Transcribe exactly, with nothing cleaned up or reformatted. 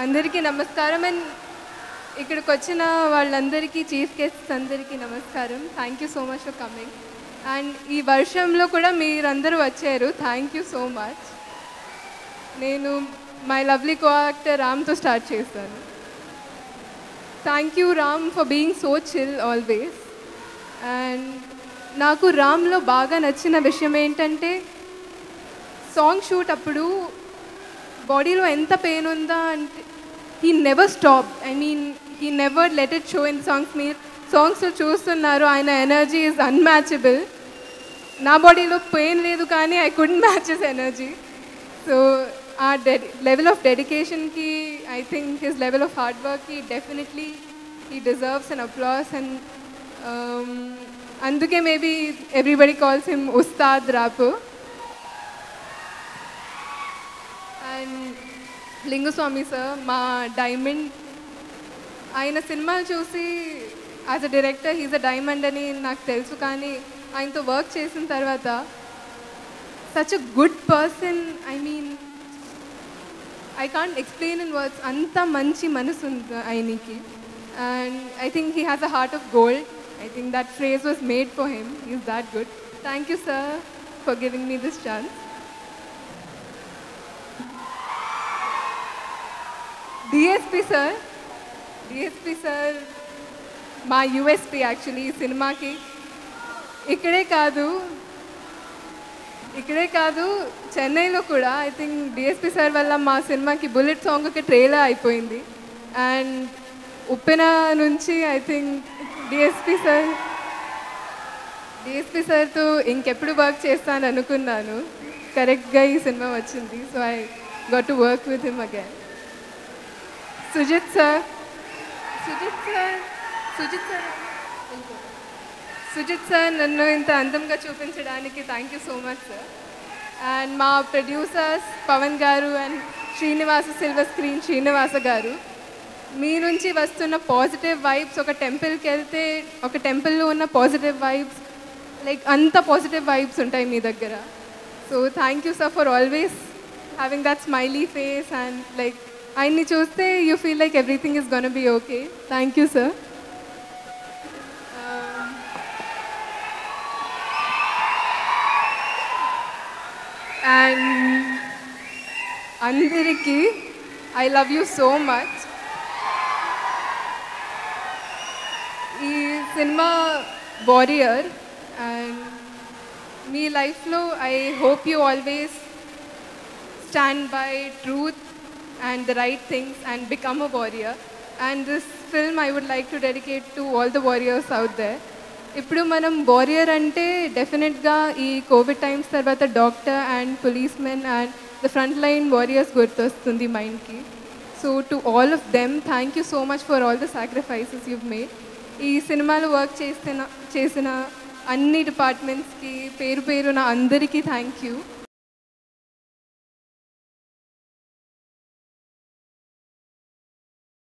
అందరికీ నమస్కారం అండ్ ఇక్కడికి వచ్చిన వాళ్ళందరికీ చీఫ్ గెస్ట్స్ అందరికీ నమస్కారం thank you so much for coming and ఈ వర్షంలో కూడా మీరందరూ వచ్చారు థ్యాంక్ యూ సో మచ్ నేను మై లవ్లీ కోఆక్టర్ రామ్తో స్టార్ట్ చేస్తాను thank you Ram for being so chill always and నాకు రామ్లో బాగా నచ్చిన విషయం ఏంటంటే సాంగ్ షూట్ అప్పుడు బాడీలో ఎంత పెయిన్ ఉందా అంటే he never stop I mean he never let it show in songs మీరు సాంగ్స్ చూస్తున్నారు ఆయన ఎనర్జీ ఈజ్ అన్మ్యాచబుల్ నా బాడీలో పెయిన్ లేదు కానీ I couldn't match his energy so uh డెడి లెవెల్ ఆఫ్ డెడికేషన్కి I think his level of hard వర్క్కి definitely he deserves an applause and అందుకే maybe everybody calls him Ustaad Rapo and Lingusamy sir మా diamond ఆయన సినిమాలు చూసి as a director he's a diamond అని నాకు తెలుసు కానీ ఆయనతో వర్క్ చేసిన తర్వాత such a good person I mean I can't explain in words అంత మంచి మనసు ఉంది ఆయనకి and I think he has a heart of gold I think that phrase was made for him is that good thank you sir for giving me this chance D S P sir, D S P sir, my U S P actually cinema ki ikkade kaadu ikkade kaadu Chennai lo kuda I think D S P sir valla ma cinema ki bullet song ki trailer ayipoyindi and uppena nunchi I think D S P sir D S P sir tho inkeppudu work chestanu anukunnanu correct ga ee cinema vachindi so I got to work with him again Sujit sir, Sujit sir, Sujit sir, Sujit sir, nannu inta andamga chupinchadaniki thank you so much sir. And ma producers Pavan garu and Shrinivasa silver screen Shrinivasa garu. Mee nunchi vastunna positive vibes oka temple ki elthe oka temple lo unna positive vibes like anta positive vibes untayi mee daggara. So thank you sir for always having that smiley face and like ఆయన్ని చూస్తే you feel like everything is gonna be okay thank you sir and అందరికీ I love you so much ఈ సినిమా warrior and మీ లైఫ్లో I hope you always stand by truth and the right things and become a warrior and this film I would like to dedicate to all the warriors out there ippudu manam warrior ante definite ga ee covid times tarvata doctor and policemen and the front line warriors gurtostundi mind ki so to all of them thank you so much for all the sacrifices you've made ee cinema lo work chesina chesina anni departments ki peru peruna andariki thank you